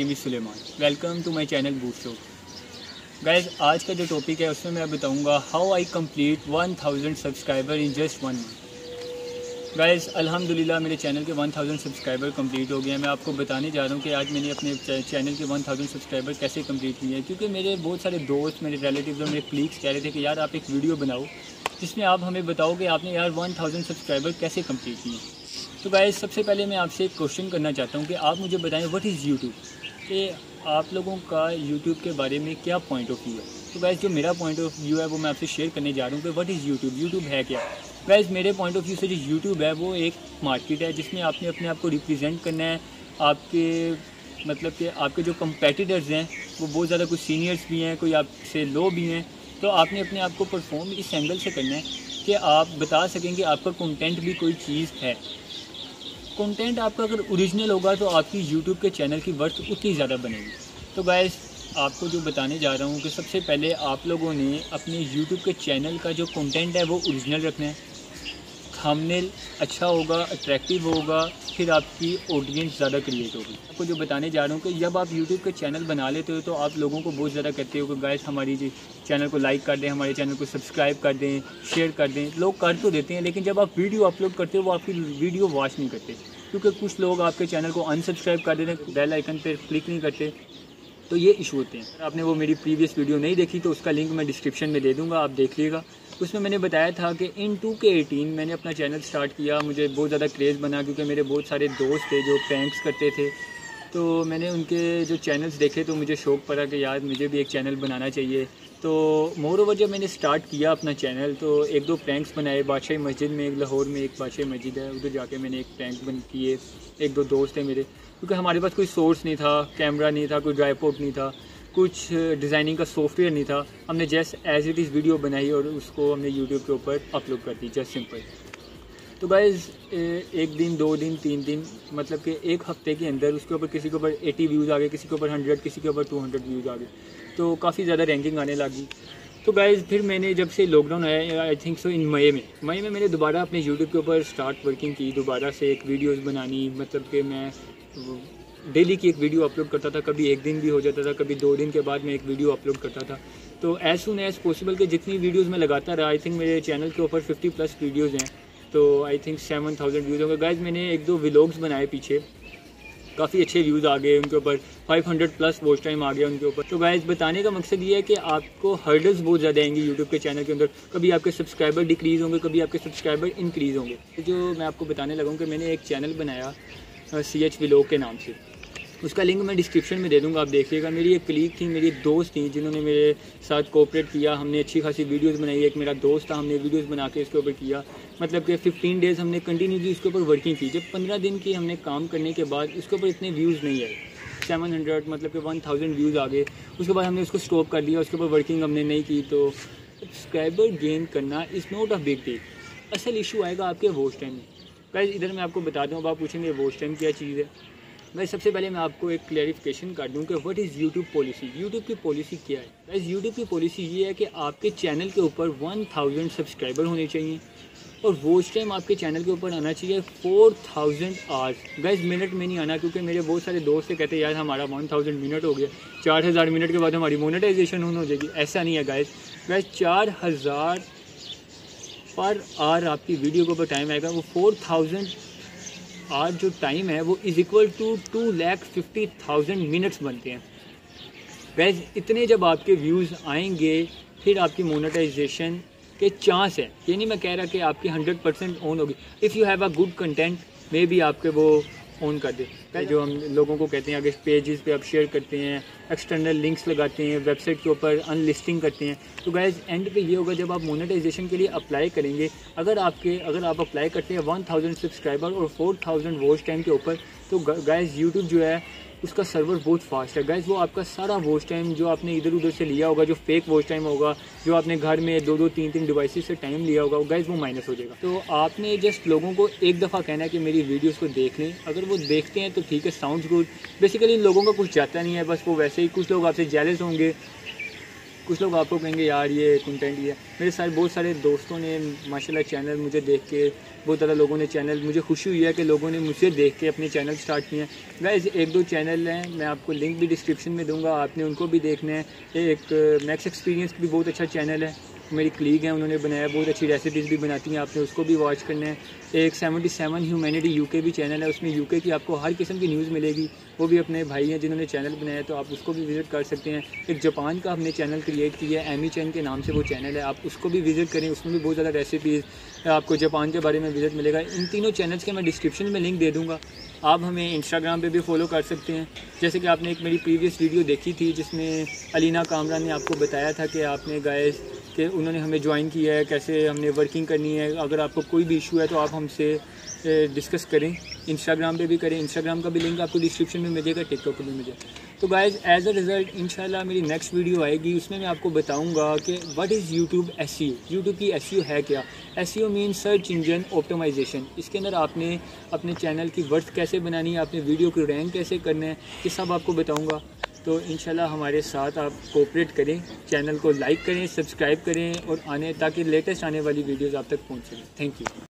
Welcome to my channel boot show guys. आज का जो टॉपिक है उसमें मैं बताऊंगा how I complete 1000 subscriber in just 1 month. Guys अल्हम्दुलिल्लाह मेरे चैनल के 1000 सब्सक्राइबर कंप्लीट हो गए हैं। मैं आपको बताने जा रहा हूं कि आज मैंने अपने चैनल के 1000 सब्सक्राइबर कैसे कंप्लीट किए हैं, क्योंकि मेरे बहुत सारे दोस्त, मेरे रिलेटिव्स और मेरे क्लीग्स कह रहे थे कि यार आप एक वीडियो बनाओ जिसमें आप हमें बताओ कि आपने यार 1000 सब्सक्राइबर कैसे कंप्लीट किए। तो गाइज सबसे पहले मैं आपसे एक क्वेश्चन करना चाहता हूँ कि आप मुझे बताएं व्हाट इज़ यूट्यूब, कि आप लोगों का YouTube के बारे में क्या पॉइंट ऑफ व्यू है। तो गाइज़ जो मेरा पॉइंट ऑफ व्यू है वो मैं आपसे शेयर करने जा रहा हूँ कि व्हाट इज़ YouTube, YouTube है क्या। गाइज़ मेरे पॉइंट ऑफ व्यू से जो YouTube है वो एक मार्केट है जिसमें आपने अपने आप को रिप्रेजेंट करना है। आपके मतलब कि आपके जो कंपेटिटर्स हैं वो बहुत ज़्यादा, कुछ सीनियर्स भी हैं, कोई आपसे लो भी हैं, तो आपने अपने आप को परफॉर्म इस एंगल से करना है कि आप बता सकेंगे आपका कंटेंट भी कोई चीज़ है। कंटेंट आपका अगर ओरिजिनल होगा तो आपकी YouTube के चैनल की वर्थ उतनी ज़्यादा बनेगी। तो गाइस आपको जो बताने जा रहा हूँ कि सबसे पहले आप लोगों ने अपने YouTube के चैनल का जो कंटेंट है वो ओरिजिनल रखना है। थंबनेल अच्छा होगा, अट्रैक्टिव होगा, फिर आपकी ऑडियंस ज़्यादा क्रिएट होगी। आपको जो बताने जा रहा हूँ कि जब आप YouTube के चैनल बना लेते हो तो आप लोगों को बहुत ज़्यादा कहते हो कि गाइस हमारी चैनल को लाइक कर दें, हमारे चैनल को सब्सक्राइब कर दें, शेयर कर दें। लोग कर तो देते हैं, लेकिन जब आप वीडियो अपलोड करते हो वो आपकी वीडियो वॉच नहीं करते, क्योंकि कुछ लोग आपके चैनल को अनसब्सक्राइब कर देते हैं, बेल आइकन पर क्लिक नहीं करते, तो ये इशू होते हैं। अगर आपने वो मेरी प्रीवियस वीडियो नहीं देखी तो उसका लिंक मैं डिस्क्रिप्शन में दे दूँगा, आप देखिएगा। उसमें मैंने बताया था कि इन 2018 मैंने अपना चैनल स्टार्ट किया। मुझे बहुत ज़्यादा क्रेज़ बना क्योंकि मेरे बहुत सारे दोस्त थे जो प्रैंक्स करते थे, तो मैंने उनके जो चैनल्स देखे तो मुझे शौक़ पड़ा कि यार मुझे भी एक चैनल बनाना चाहिए। तो मोर ओवर जब मैंने स्टार्ट किया अपना चैनल तो एक दो प्रैंक्स बनाए। बादशाही मस्जिद में, एक लाहौर में एक बादशाही मस्जिद है, उधर जाके मैंने एक प्रैंक बन किए। एक दो दोस्त हैं मेरे, क्योंकि हमारे पास कोई सोर्स नहीं था, कैमरा नहीं था, कोई ट्राइपॉड नहीं था, कुछ डिज़ाइनिंग का सॉफ्टवेयर नहीं था। हमने just as it is video बनाई और उसको हमने यूट्यूब के ऊपर अपलोड कर दी, जस्ट सिंपल। तो गाइज़ एक दिन, दो दिन, तीन दिन, मतलब कि एक हफ्ते के अंदर उसके ऊपर किसी के ऊपर 80 व्यूज़ आ गए, किसी के ऊपर 100, किसी के ऊपर 200 व्यूज़ आ गए, तो काफ़ी ज़्यादा रैंकिंग आने लगी। तो गाइज़ फिर मैंने जब से लॉकडाउन आया, आई थिंक सो इन मई में मैंने दोबारा अपने यूट्यूब के ऊपर स्टार्ट वर्किंग की, दोबारा से एक वीडियोज़ बनानी। मतलब कि मैं डेली की एक वीडियो अपलोड करता था, कभी एक दिन भी हो जाता था, कभी 2 दिन के बाद मैं एक वीडियो अपलोड करता था। तो एज़ सुन एज़ पॉसिबल के जितनी वीडियोज़ मैं लगाता रहा, आई थिंक मेरे चैनल के ऊपर 50+ वीडियोज़ हैं, तो आई थिंक 7000 व्यूज़ होंगे। गाइज मैंने एक दो व्लॉग्स बनाए पीछे, काफ़ी अच्छे व्यूज़ आ गए उनके ऊपर, 500+ वॉच टाइम आ गया उनके ऊपर। तो गाइज बताने का मकसद ये है कि आपको हर्डल्स बहुत ज़्यादा आएंगे यूट्यूब के चैनल के अंदर। कभी आपके सब्सक्राइबर डिक्रीज़ होंगे, कभी आपके सब्सक्राइबर इंक्रीज़ होंगे। जो मैं आपको बताने लगा हूँ कि मैंने एक चैनल बनाया CH व्लॉग के नाम से, उसका लिंक मैं डिस्क्रिप्शन में दे दूंगा, आप देखिएगा। मेरी एक क्लीग थी, मेरी एक दोस्त थी, जिन्होंने मेरे साथ कोऑपरेट किया, हमने अच्छी खासी वीडियोस बनाई। एक मेरा दोस्त था, हमने वीडियोस बना के इसके ऊपर किया, मतलब कि 15 डेज़ हमने कंटिन्यूसली इसके ऊपर वर्किंग की। जब 15 दिन की हमने काम करने के बाद उसके ऊपर इतने व्यूज़ नहीं आए, 700 मतलब कि 1000 व्यूज़ आ गए। उसके बाद हमने उसको स्टॉप कर दिया, उसके ऊपर वर्किंग हमने नहीं की। तो सब्सक्राइबर गेन करना is not a big deal, असल इशू आएगा आपके वॉच टाइम में। गाइस इधर मैं आपको बता दूं, अब आप पूछेंगे वॉच टाइम क्या चीज़ है। गाइस सबसे पहले मैं आपको एक क्लैरिफिकेशन कर दूं कि what is YouTube policy, YouTube की पॉलिसी क्या है। गाइस यूट्यूब की पॉलिसी ये है कि आपके चैनल के ऊपर 1000 सब्सक्राइबर होने चाहिए और वॉच टाइम आपके चैनल के ऊपर आना चाहिए 4000 आवर्स। गाइस मिनट में नहीं आना, क्योंकि मेरे बहुत सारे दोस्त कहते हैं यार हमारा 1000 मिनट हो गया, 4000 मिनट के बाद हमारी मोनेटाइजेशन हो जाएगी। ऐसा नहीं है गाइस। गाइस 4000 पर आर आपकी वीडियो के ऊपर टाइम आएगा, वो 4000 आर जो टाइम है वो इज़ इक्वल टू 2,50,000 मिनट्स बनते हैं। गैस इतने जब आपके व्यूज़ आएंगे फिर आपकी मोनेटाइजेशन के चांस है। ये नहीं मैं कह रहा कि आपकी 100% ऑन होगी। If you have a good content may be आपके वो ऑन कर दे। जो हम लोगों को कहते हैं अगर पेजेस पे आप शेयर करते हैं, एक्सटर्नल लिंक्स लगाते हैं, वेबसाइट के ऊपर अनलिस्टिंग करते हैं, तो गाइस एंड पे ये होगा जब आप मोनेटाइजेशन के लिए अप्लाई करेंगे, अगर आप अप्लाई करते हैं 1000 सब्सक्राइबर और 4000 वॉच टाइम के ऊपर, तो गाइस यूट्यूब जो है उसका सर्वर बहुत फास्ट है। गाइस वो आपका सारा वॉच टाइम जो आपने इधर उधर से लिया होगा, जो फेक वॉच टाइम होगा, जो आपने घर में 2-3 डिवाइसेस से टाइम लिया होगा, गाइस वो माइनस हो जाएगा। तो आपने जस्ट लोगों को एक दफ़ा कहना है कि मेरी वीडियोस को देख लें। अगर वो देखते हैं तो ठीक है, साउंड्स गुड। बेसिकली इन लोगों का कुछ जाता नहीं है, बस वो वैसे ही, कुछ लोग आपसे जेलस होंगे, कुछ लोग आपको कहेंगे यार ये कंटेंट ये, मेरे साथ बहुत सारे दोस्तों ने माशाल्लाह चैनल मुझे देख के, बहुत ज़्यादा लोगों ने चैनल, मुझे खुशी हुई है कि लोगों ने मुझे देख के अपने चैनल स्टार्ट किए हैं। गाइस एक दो चैनल हैं, मैं आपको लिंक भी डिस्क्रिप्शन में दूँगा, आपने उनको भी देखना है। एक मैक्स एक्सपीरियंस भी बहुत अच्छा चैनल है, मेरी क्लीग हैं, उन्होंने बनाया, बहुत अच्छी रेसिपीज़ भी बनाती हैं, आपने उसको भी वॉच करना है। एक 77 ह्यूमैनिटी यूके भी चैनल है, उसमें यूके की आपको हर किस्म की न्यूज़ मिलेगी, वो भी अपने भाई हैं जिन्होंने चैनल बनाया, तो आप उसको भी विज़िट कर सकते हैं। एक जापान का हमने चैनल क्रिएट किया है, एमी चैन के नाम से वो चैनल है, आप उसको भी विज़िट करें, उसमें भी बहुत ज़्यादा रेसिपीज़ आपको जापान के बारे में विज़िट मिलेगा। इन तीनों चैनल्स के मैं डिस्क्रिप्शन में लिंक दे दूँगा। आप हमें इंस्टाग्राम पे भी फॉलो कर सकते हैं, जैसे कि आपने एक मेरी प्रीवियस वीडियो देखी थी जिसमें अलीना कामरा ने आपको बताया था कि आपने गाइस कि उन्होंने हमें ज्वाइन किया है, कैसे हमने वर्किंग करनी है। अगर आपको कोई भी इशू है तो आप हमसे डिस्कस करें, इंस्टाग्राम पे भी करें, इंस्टाग्राम का भी लिंक आपको डिस्क्रिप्शन में मिलेगा, टिकटॉक पर भी मिलेगा। तो गाइज़ एज अ रिज़ल्ट इंशाल्लाह मेरी नेक्स्ट वीडियो आएगी, उसमें मैं आपको बताऊंगा कि what is YouTube SEO, YouTube की एसईओ है क्या। SEO mean search engine optimisation, इसके अंदर आपने अपने चैनल की वर्थ कैसे बनानी है, आपने वीडियो को रैंक कैसे करना है, ये सब आपको बताऊँगा। तो इंशाल्लाह हमारे साथ आप कोऑपरेट करें, चैनल को लाइक करें, सब्सक्राइब करें और ताकि लेटेस्ट आने वाली वीडियोज़ आप तक पहुँच सकें। Thank you.